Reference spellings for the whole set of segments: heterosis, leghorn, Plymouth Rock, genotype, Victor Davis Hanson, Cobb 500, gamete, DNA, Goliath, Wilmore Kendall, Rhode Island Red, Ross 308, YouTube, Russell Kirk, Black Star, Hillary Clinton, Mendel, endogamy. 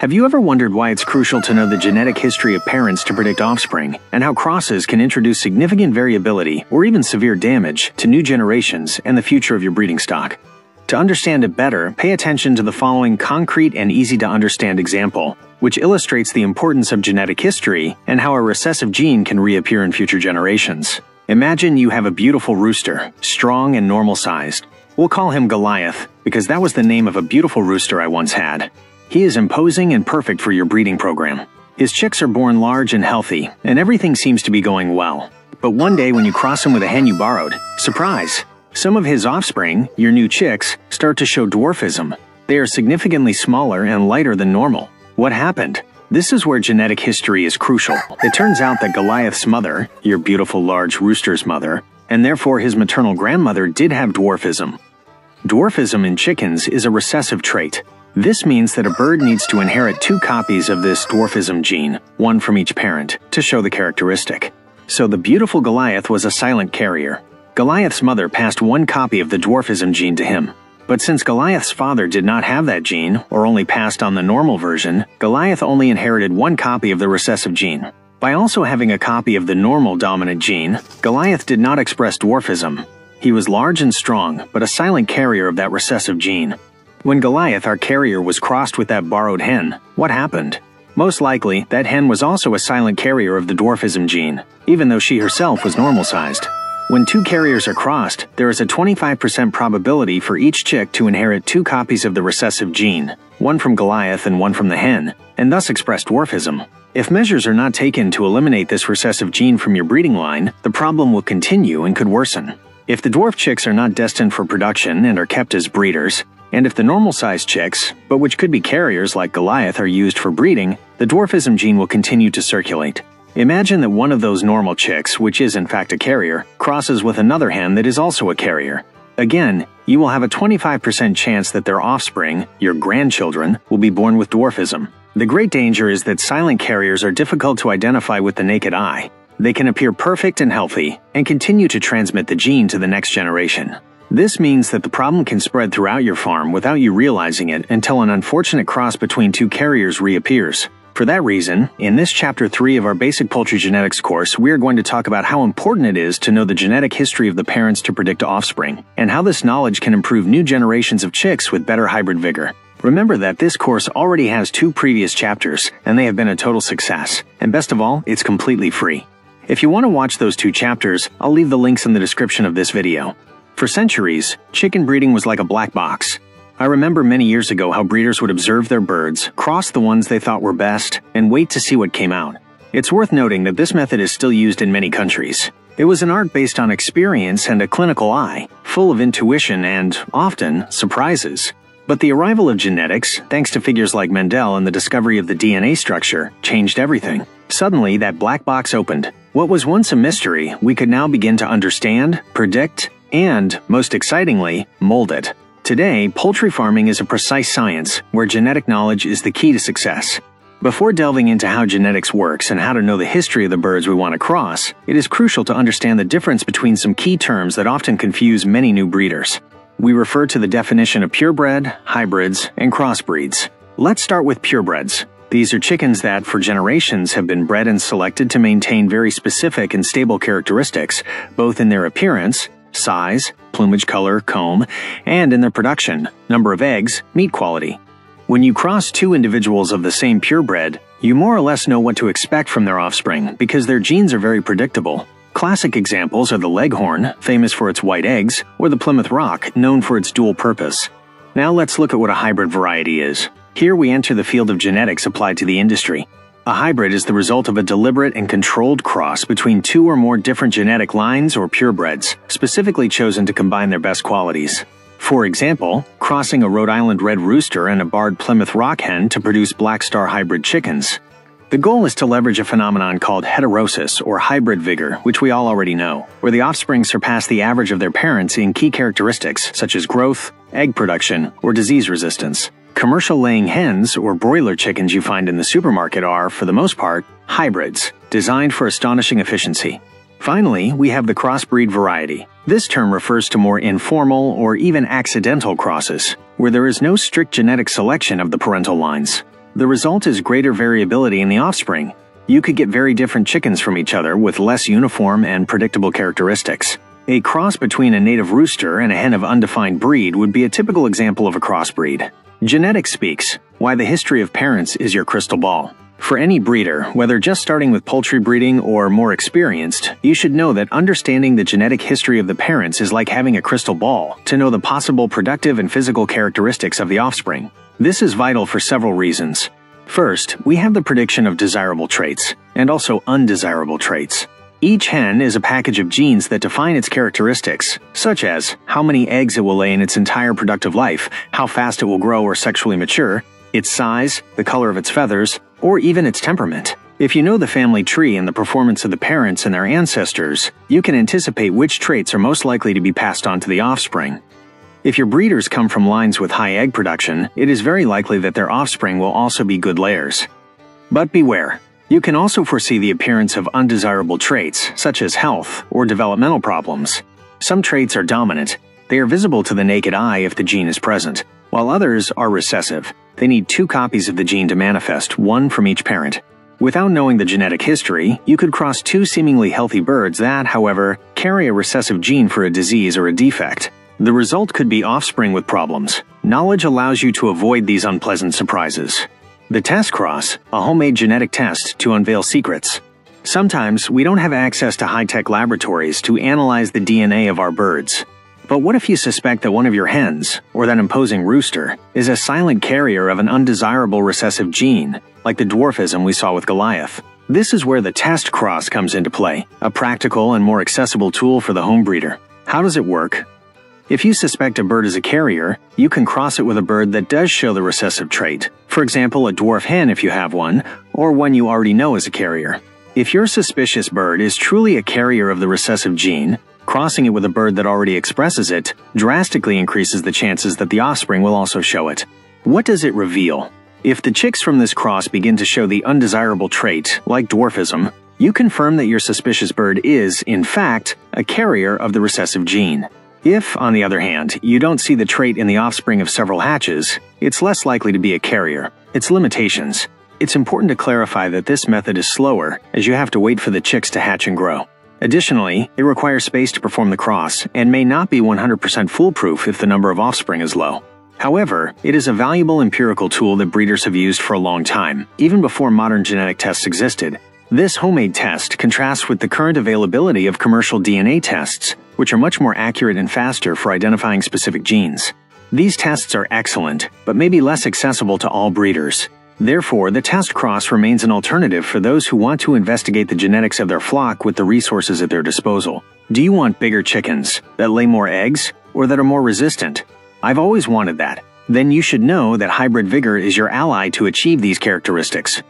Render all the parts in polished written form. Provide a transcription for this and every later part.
Have you ever wondered why it's crucial to know the genetic history of parents to predict offspring, and how crosses can introduce significant variability or even severe damage to new generations and the future of your breeding stock? To understand it better, pay attention to the following concrete and easy-to-understand example, which illustrates the importance of genetic history and how a recessive gene can reappear in future generations. Imagine you have a beautiful rooster, strong and normal-sized. We'll call him Goliath, because that was the name of a beautiful rooster I once had. He is imposing and perfect for your breeding program. His chicks are born large and healthy, and everything seems to be going well. But one day when you cross him with a hen you borrowed, surprise! Some of his offspring, your new chicks, start to show dwarfism. They are significantly smaller and lighter than normal. What happened? This is where genetic history is crucial. It turns out that Goliath's mother, your beautiful large rooster's mother, and therefore his maternal grandmother did have dwarfism. Dwarfism in chickens is a recessive trait. This means that a bird needs to inherit two copies of this dwarfism gene, one from each parent, to show the characteristic. So the beautiful Goliath was a silent carrier. Goliath's mother passed one copy of the dwarfism gene to him. But since Goliath's father did not have that gene, or only passed on the normal version, Goliath only inherited one copy of the recessive gene. By also having a copy of the normal dominant gene, Goliath did not express dwarfism. He was large and strong, but a silent carrier of that recessive gene. When Goliath, our carrier, was crossed with that borrowed hen, what happened? Most likely, that hen was also a silent carrier of the dwarfism gene, even though she herself was normal-sized. When two carriers are crossed, there is a 25% probability for each chick to inherit two copies of the recessive gene, one from Goliath and one from the hen, and thus express dwarfism. If measures are not taken to eliminate this recessive gene from your breeding line, the problem will continue and could worsen. If the dwarf chicks are not destined for production and are kept as breeders, and if the normal-sized chicks, but which could be carriers like Goliath, are used for breeding, the dwarfism gene will continue to circulate. Imagine that one of those normal chicks, which is in fact a carrier, crosses with another hen that is also a carrier. Again, you will have a 25% chance that their offspring, your grandchildren, will be born with dwarfism. The great danger is that silent carriers are difficult to identify with the naked eye. They can appear perfect and healthy, and continue to transmit the gene to the next generation. This means that the problem can spread throughout your farm without you realizing it until an unfortunate cross between two carriers reappears. For that reason, in this Chapter 3 of our Basic Poultry Genetics course, we are going to talk about how important it is to know the genetic history of the parents to predict offspring, and how this knowledge can improve new generations of chicks with better hybrid vigor. Remember that this course already has two previous chapters, and they have been a total success. And best of all, it's completely free. If you want to watch those two chapters, I'll leave the links in the description of this video. For centuries, chicken breeding was like a black box. I remember many years ago how breeders would observe their birds, cross the ones they thought were best, and wait to see what came out. It's worth noting that this method is still used in many countries. It was an art based on experience and a clinical eye, full of intuition and, often, surprises. But the arrival of genetics, thanks to figures like Mendel and the discovery of the DNA structure, changed everything. Suddenly, that black box opened. What was once a mystery, we could now begin to understand, predict, and, most excitingly, mold it. Today, poultry farming is a precise science where genetic knowledge is the key to success. Before delving into how genetics works and how to know the history of the birds we want to cross, it is crucial to understand the difference between some key terms that often confuse many new breeders. We refer to the definition of purebred, hybrids, and crossbreeds. Let's start with purebreds. These are chickens that, for generations, have been bred and selected to maintain very specific and stable characteristics, both in their appearance, size, plumage color, comb, and in their production, number of eggs, meat quality. When you cross two individuals of the same purebred, you more or less know what to expect from their offspring because their genes are very predictable. Classic examples are the leghorn, famous for its white eggs, or the Plymouth Rock, known for its dual purpose. Now let's look at what a hybrid variety is. Here we enter the field of genetics applied to the industry. A hybrid is the result of a deliberate and controlled cross between two or more different genetic lines or purebreds, specifically chosen to combine their best qualities. For example, crossing a Rhode Island Red rooster and a barred Plymouth Rock hen to produce Black Star hybrid chickens. The goal is to leverage a phenomenon called heterosis or hybrid vigor, which we all already know, where the offspring surpass the average of their parents in key characteristics such as growth, egg production, or disease resistance. Commercial laying hens or broiler chickens you find in the supermarket are, for the most part, hybrids, designed for astonishing efficiency. Finally, we have the crossbreed variety. This term refers to more informal or even accidental crosses, where there is no strict genetic selection of the parental lines. The result is greater variability in the offspring. You could get very different chickens from each other with less uniform and predictable characteristics. A cross between a native rooster and a hen of undefined breed would be a typical example of a crossbreed. Genetics speaks. Why the history of parents is your crystal ball. For any breeder, whether just starting with poultry breeding or more experienced, you should know that understanding the genetic history of the parents is like having a crystal ball to know the possible productive and physical characteristics of the offspring. This is vital for several reasons. First, we have the prediction of desirable traits, and also undesirable traits. Each hen is a package of genes that define its characteristics, such as how many eggs it will lay in its entire productive life, how fast it will grow or sexually mature, its size, the color of its feathers, or even its temperament. If you know the family tree and the performance of the parents and their ancestors, you can anticipate which traits are most likely to be passed on to the offspring. If your breeders come from lines with high egg production, it is very likely that their offspring will also be good layers. But beware. You can also foresee the appearance of undesirable traits, such as health or developmental problems. Some traits are dominant. They are visible to the naked eye if the gene is present, while others are recessive. They need two copies of the gene to manifest, one from each parent. Without knowing the genetic history, you could cross two seemingly healthy birds that, however, carry a recessive gene for a disease or a defect. The result could be offspring with problems. Knowledge allows you to avoid these unpleasant surprises. The test cross, a homemade genetic test to unveil secrets. Sometimes we don't have access to high-tech laboratories to analyze the DNA of our birds. But what if you suspect that one of your hens, or that imposing rooster, is a silent carrier of an undesirable recessive gene, like the dwarfism we saw with Goliath? This is where the test cross comes into play, a practical and more accessible tool for the home breeder. How does it work? If you suspect a bird is a carrier, you can cross it with a bird that does show the recessive trait, for example a dwarf hen if you have one, or one you already know is a carrier. If your suspicious bird is truly a carrier of the recessive gene, crossing it with a bird that already expresses it drastically increases the chances that the offspring will also show it. What does it reveal? If the chicks from this cross begin to show the undesirable trait, like dwarfism, you confirm that your suspicious bird is, in fact, a carrier of the recessive gene. If, on the other hand, you don't see the trait in the offspring of several hatches, it's less likely to be a carrier. Its limitations. It's important to clarify that this method is slower, as you have to wait for the chicks to hatch and grow. Additionally, it requires space to perform the cross and may not be 100% foolproof if the number of offspring is low. However, it is a valuable empirical tool that breeders have used for a long time, even before modern genetic tests existed. This homemade test contrasts with the current availability of commercial DNA tests, which are much more accurate and faster for identifying specific genes. These tests are excellent, but may be less accessible to all breeders. Therefore, the test cross remains an alternative for those who want to investigate the genetics of their flock with the resources at their disposal. Do you want bigger chickens, that lay more eggs, or that are more resistant? I've always wanted that. Then you should know that hybrid vigor is your ally to achieve these characteristics.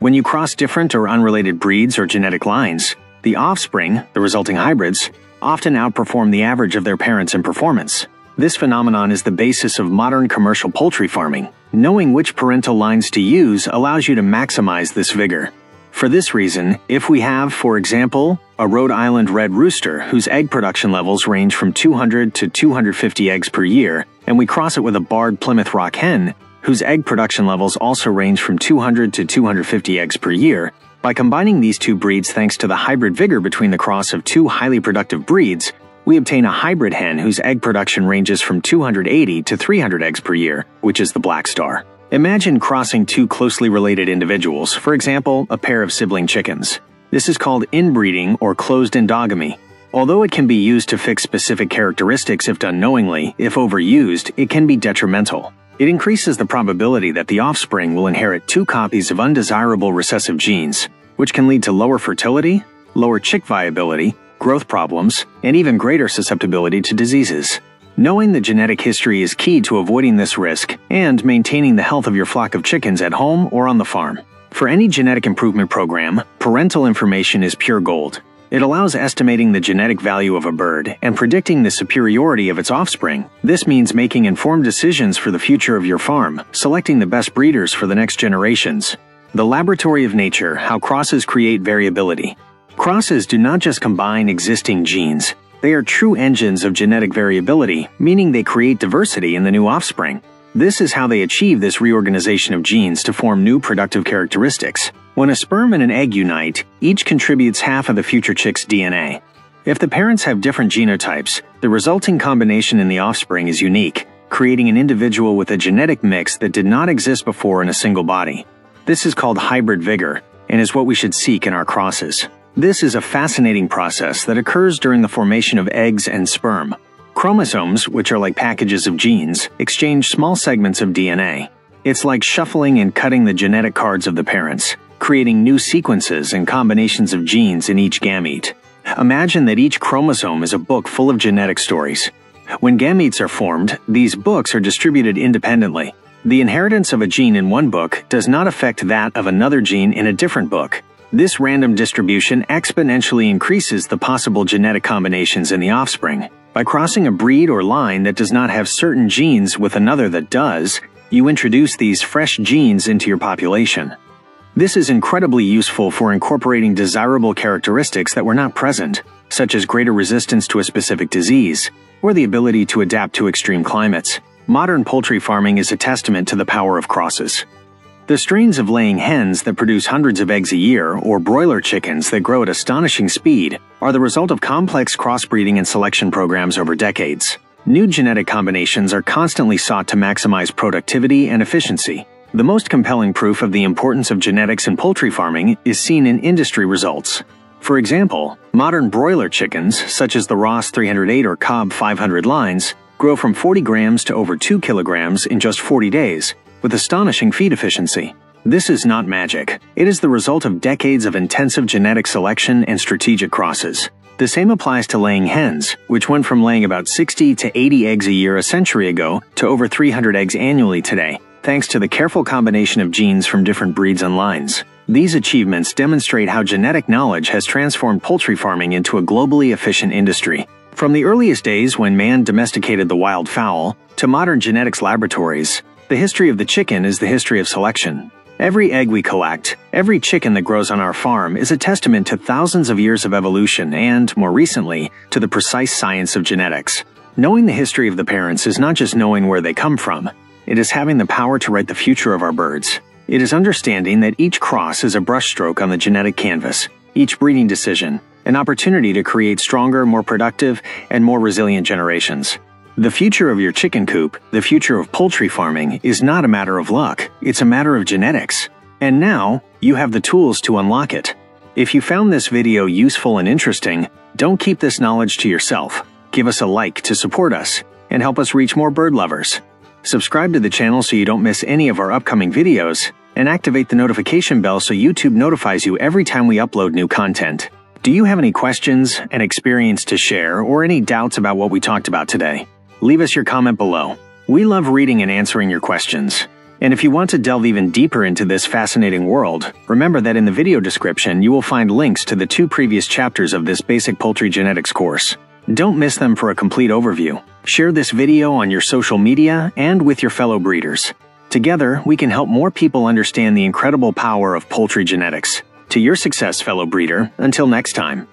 When you cross different or unrelated breeds or genetic lines, the offspring, the resulting hybrids, often outperform the average of their parents in performance. This phenomenon is the basis of modern commercial poultry farming. Knowing which parental lines to use allows you to maximize this vigor. For this reason, if we have, for example, a Rhode Island Red rooster whose egg production levels range from 200 to 250 eggs per year, and we cross it with a barred Plymouth Rock hen whose egg production levels also range from 200 to 250 eggs per year, by combining these two breeds thanks to the hybrid vigor between the cross of two highly productive breeds, we obtain a hybrid hen whose egg production ranges from 280 to 300 eggs per year, which is the Black Star. Imagine crossing two closely related individuals, for example, a pair of sibling chickens. This is called inbreeding or closed endogamy. Although it can be used to fix specific characteristics if done knowingly, if overused, it can be detrimental. It increases the probability that the offspring will inherit two copies of undesirable recessive genes, which can lead to lower fertility, lower chick viability, growth problems, and even greater susceptibility to diseases. Knowing the genetic history is key to avoiding this risk and maintaining the health of your flock of chickens at home or on the farm. For any genetic improvement program, parental information is pure gold. It allows estimating the genetic value of a bird and predicting the superiority of its offspring. This means making informed decisions for the future of your farm, selecting the best breeders for the next generations. The laboratory of nature, how crosses create variability. Crosses do not just combine existing genes. They are true engines of genetic variability, meaning they create diversity in the new offspring. This is how they achieve this reorganization of genes to form new productive characteristics. When a sperm and an egg unite, each contributes half of the future chick's DNA. If the parents have different genotypes, the resulting combination in the offspring is unique, creating an individual with a genetic mix that did not exist before in a single body. This is called hybrid vigor, and is what we should seek in our crosses. This is a fascinating process that occurs during the formation of eggs and sperm. Chromosomes, which are like packages of genes, exchange small segments of DNA. It's like shuffling and cutting the genetic cards of the parents, creating new sequences and combinations of genes in each gamete. Imagine that each chromosome is a book full of genetic stories. When gametes are formed, these books are distributed independently. The inheritance of a gene in one book does not affect that of another gene in a different book. This random distribution exponentially increases the possible genetic combinations in the offspring. By crossing a breed or line that does not have certain genes with another that does, you introduce these fresh genes into your population. This is incredibly useful for incorporating desirable characteristics that were not present, such as greater resistance to a specific disease, or the ability to adapt to extreme climates. Modern poultry farming is a testament to the power of crosses. The strains of laying hens that produce hundreds of eggs a year, or broiler chickens that grow at astonishing speed, are the result of complex crossbreeding and selection programs over decades. New genetic combinations are constantly sought to maximize productivity and efficiency. The most compelling proof of the importance of genetics in poultry farming is seen in industry results. For example, modern broiler chickens, such as the Ross 308 or Cobb 500 lines, grow from 40 grams to over 2 kilograms in just 40 days, with astonishing feed efficiency. This is not magic. It is the result of decades of intensive genetic selection and strategic crosses. The same applies to laying hens, which went from laying about 60 to 80 eggs a year a century ago to over 300 eggs annually today, thanks to the careful combination of genes from different breeds and lines. These achievements demonstrate how genetic knowledge has transformed poultry farming into a globally efficient industry. From the earliest days when man domesticated the wild fowl, to modern genetics laboratories, the history of the chicken is the history of selection. Every egg we collect, every chicken that grows on our farm is a testament to thousands of years of evolution and, more recently, to the precise science of genetics. Knowing the history of the parents is not just knowing where they come from. It is having the power to write the future of our birds. It is understanding that each cross is a brushstroke on the genetic canvas, each breeding decision, an opportunity to create stronger, more productive, and more resilient generations. The future of your chicken coop, the future of poultry farming, is not a matter of luck, it's a matter of genetics. And now, you have the tools to unlock it. If you found this video useful and interesting, don't keep this knowledge to yourself. Give us a like to support us, and help us reach more bird lovers. Subscribe to the channel so you don't miss any of our upcoming videos, and activate the notification bell so YouTube notifies you every time we upload new content. Do you have any questions, an experience to share, or any doubts about what we talked about today? Leave us your comment below. We love reading and answering your questions. And if you want to delve even deeper into this fascinating world, remember that in the video description you will find links to the 2 previous chapters of this basic poultry genetics course. Don't miss them for a complete overview. Share this video on your social media and with your fellow breeders. Together, we can help more people understand the incredible power of poultry genetics. To your success, fellow breeder. Until next time.